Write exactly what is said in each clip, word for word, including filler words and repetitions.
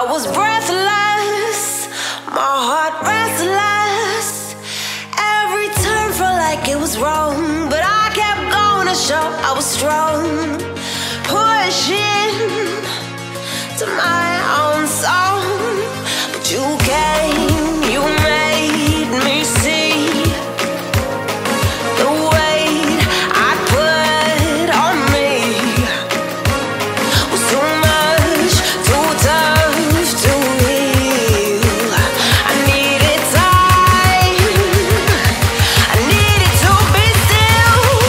I was breathless, my heart restless. Every turn felt like it was wrong, but I kept going to show I was strong, pushing to my own song. But you came, you made me see the weight I put on me was too much, too tough to heal. I needed time, I needed to be still.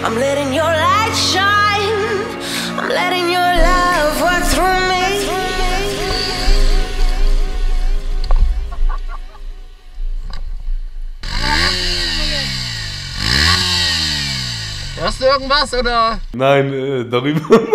I'm letting your light shine, I'm letting your love work through me. Hörst du irgendwas, oder? Nein, äh, darüber macht man sich nicht lustig.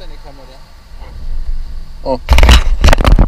Deine Kamera. Oh.